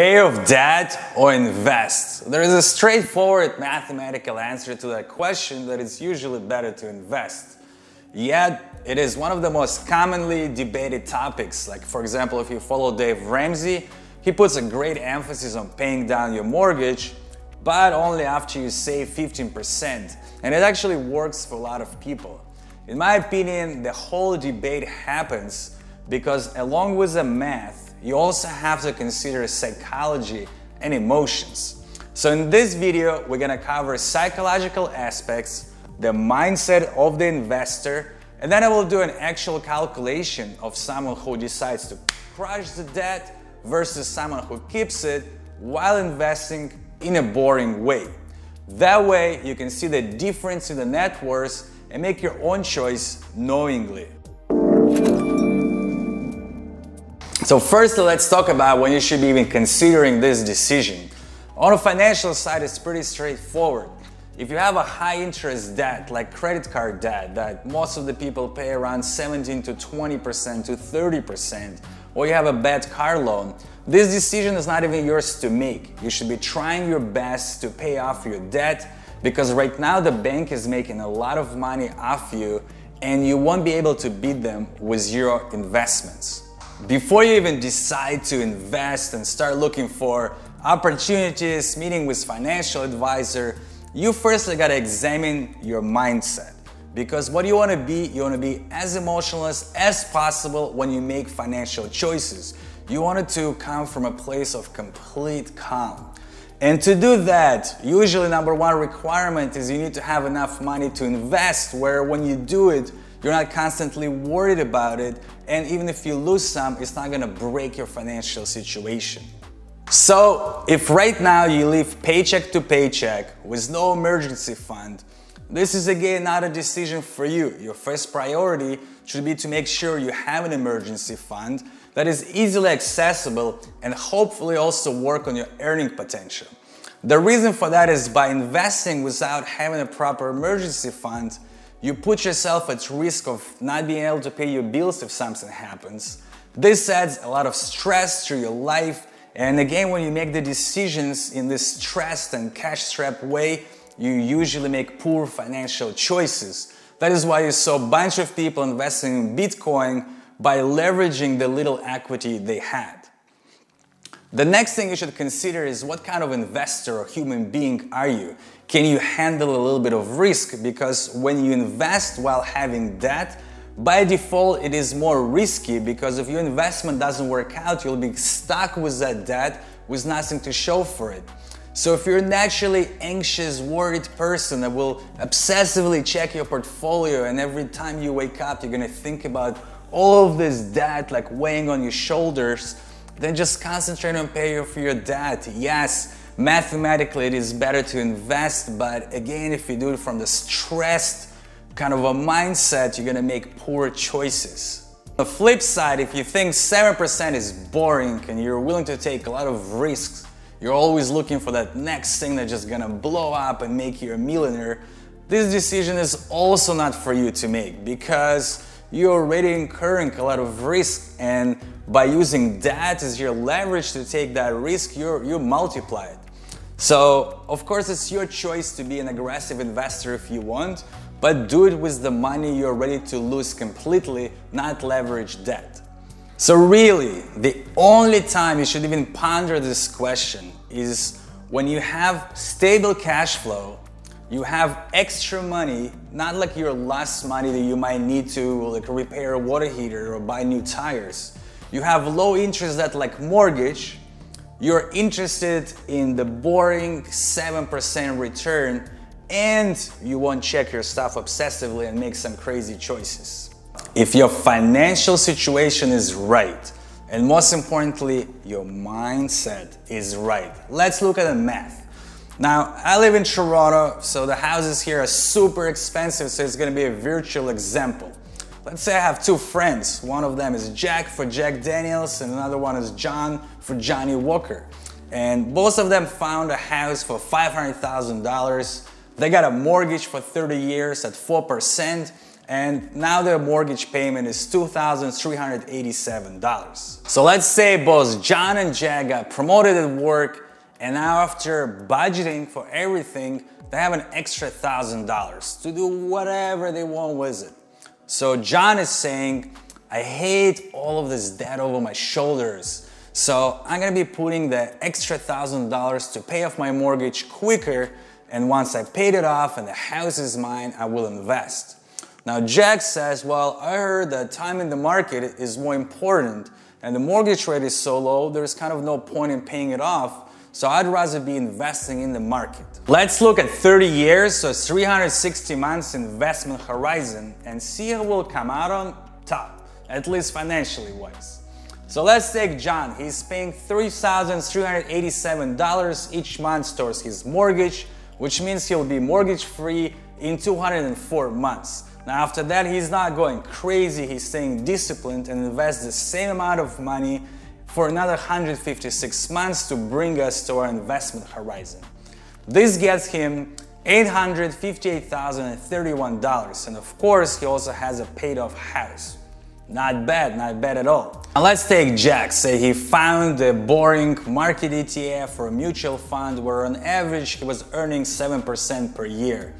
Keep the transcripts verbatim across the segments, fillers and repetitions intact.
Pay off debt or invest? There is a straightforward mathematical answer to that question that it's usually better to invest. Yet, it is one of the most commonly debated topics. Like, for example, if you follow Dave Ramsey, he puts a great emphasis on paying down your mortgage, but only after you save fifteen percent. And it actually works for a lot of people. In my opinion, the whole debate happens because along with the math, you also have to consider psychology and emotions. So in this video, we're gonna cover psychological aspects, the mindset of the investor, and then I will do an actual calculation of someone who decides to crush the debt versus someone who keeps it while investing in a boring way. That way, you can see the difference in the net worth and make your own choice knowingly. So firstly, let's talk about when you should be even considering this decision. On the financial side, it's pretty straightforward. If you have a high interest debt, like credit card debt, that most of the people pay around seventeen to twenty percent to thirty percent, or you have a bad car loan, this decision is not even yours to make. You should be trying your best to pay off your debt, because right now the bank is making a lot of money off you, and you won't be able to beat them with your investments. Before you even decide to invest and start looking for opportunities, meeting with financial advisor, you firstly gotta examine your mindset. Because what you wanna be, you wanna be as emotionless as possible when you make financial choices. You want it to come from a place of complete calm. And to do that, usually number one requirement is you need to have enough money to invest, where when you do it, you're not constantly worried about it, and even if you lose some, it's not gonna break your financial situation. So, if right now you live paycheck to paycheck with no emergency fund, this is again not a decision for you. Your first priority should be to make sure you have an emergency fund that is easily accessible and hopefully also work on your earning potential. The reason for that is by investing without having a proper emergency fund, you put yourself at risk of not being able to pay your bills if something happens. This adds a lot of stress to your life, and again, when you make the decisions in this stressed and cash-strapped way, you usually make poor financial choices. That is why you saw a bunch of people investing in Bitcoin by leveraging the little equity they had. The next thing you should consider is what kind of investor or human being are you? Can you handle a little bit of risk? Because when you invest while having debt, by default it is more risky, because if your investment doesn't work out, you'll be stuck with that debt with nothing to show for it. So if you're a naturally anxious, worried person that will obsessively check your portfolio, and every time you wake up you're gonna think about all of this debt like weighing on your shoulders, then just concentrate on paying off your debt. Yes, mathematically it is better to invest, but again, if you do it from the stressed kind of a mindset, you're gonna make poor choices. On the flip side, if you think seven percent is boring and you're willing to take a lot of risks, you're always looking for that next thing that's just gonna blow up and make you a millionaire, this decision is also not for you to make, because you're already incurring a lot of risk, and by using debt as your leverage to take that risk, you're, you multiply it. So, of course, it's your choice to be an aggressive investor if you want, but do it with the money you're ready to lose completely, not leverage debt. So really, the only time you should even ponder this question is when you have stable cash flow, you have extra money, not like your last money that you might need to like repair a water heater or buy new tires. You have low interest debt like mortgage, you're interested in the boring seven percent return, and you won't check your stuff obsessively and make some crazy choices. If your financial situation is right, and most importantly, your mindset is right. Let's look at the math. Now, I live in Toronto, so the houses here are super expensive, so it's gonna be a virtual example. Let's say I have two friends. One of them is Jack for Jack Daniels, and another one is John for Johnny Walker. And both of them found a house for five hundred thousand dollars. They got a mortgage for thirty years at four percent, and now their mortgage payment is two thousand three hundred eighty-seven dollars. So let's say both John and Jack got promoted at work, and now after budgeting for everything, they have an extra one thousand dollars to do whatever they want with it. So John is saying, I hate all of this debt over my shoulders, so I'm gonna be putting the extra one thousand dollars to pay off my mortgage quicker, and once I paid it off and the house is mine, I will invest. Now Jack says, well, I heard that time in the market is more important and the mortgage rate is so low, there's kind of no point in paying it off, so I'd rather be investing in the market. Let's look at thirty years, so three hundred sixty months investment horizon, and see who will come out on top, at least financially wise. So let's take John. He's paying three thousand three hundred eighty-seven dollars each month towards his mortgage, which means he'll be mortgage free in two hundred four months. Now after that, he's not going crazy, he's staying disciplined and invests the same amount of money for another one hundred fifty-six months to bring us to our investment horizon. This gets him eight hundred fifty-eight thousand thirty-one dollars, and of course he also has a paid off house. Not bad, not bad at all. Now let's take Jack. Say he found a boring market E T F or a mutual fund where on average he was earning seven percent per year.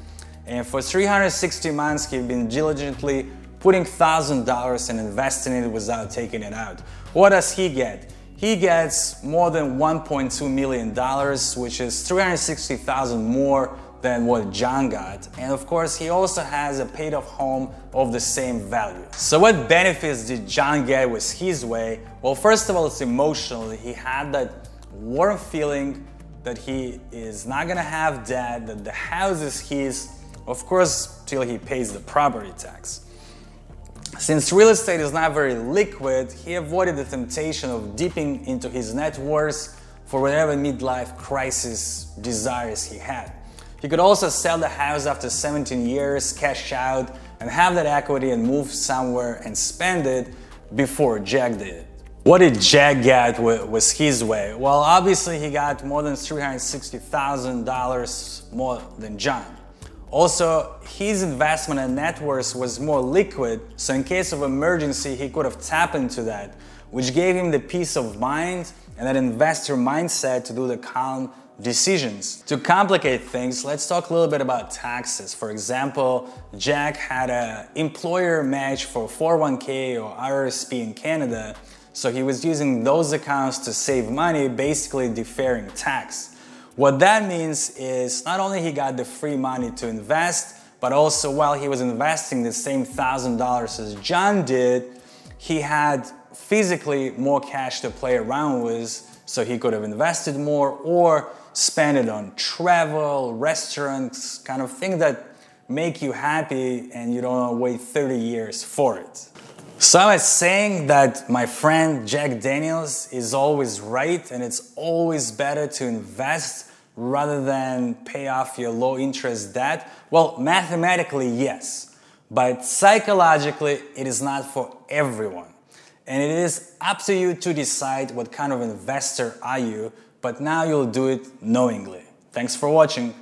And for three hundred sixty months, he's been diligently putting one thousand dollars and investing it without taking it out. What does he get? He gets more than one point two million dollars, which is three hundred sixty thousand dollars more than what John got, and of course he also has a paid off home of the same value. So what benefits did John get with his way? Well, first of all, it's emotionally. He had that warm feeling that he is not gonna have debt, that the house is his, of course till he pays the property tax. Since real estate is not very liquid, he avoided the temptation of dipping into his net worth for whatever midlife crisis desires he had. He could also sell the house after seventeen years, cash out, and have that equity and move somewhere and spend it before Jack did it. What did Jack get with, with his way? Well, obviously he got more than three hundred sixty thousand dollars more than John. Also, his investment and net worth was more liquid, so in case of emergency he could have tapped into that, which gave him the peace of mind and that investor mindset to do the calm decisions. To complicate things, let's talk a little bit about taxes. For example, Jack had an employer match for four oh one K or R R S P in Canada, so he was using those accounts to save money, basically deferring tax. What that means is not only he got the free money to invest, but also while he was investing the same one thousand dollars as John did, he had physically more cash to play around with, so he could have invested more or spend it on travel, restaurants, kind of things that make you happy and you don't want to wait thirty years for it. So I was saying that my friend Jack Daniels is always right, and it's always better to invest rather than pay off your low interest debt. Well, mathematically, yes, but psychologically, it is not for everyone. And it is up to you to decide what kind of investor are you, but now you'll do it knowingly. Thanks for watching.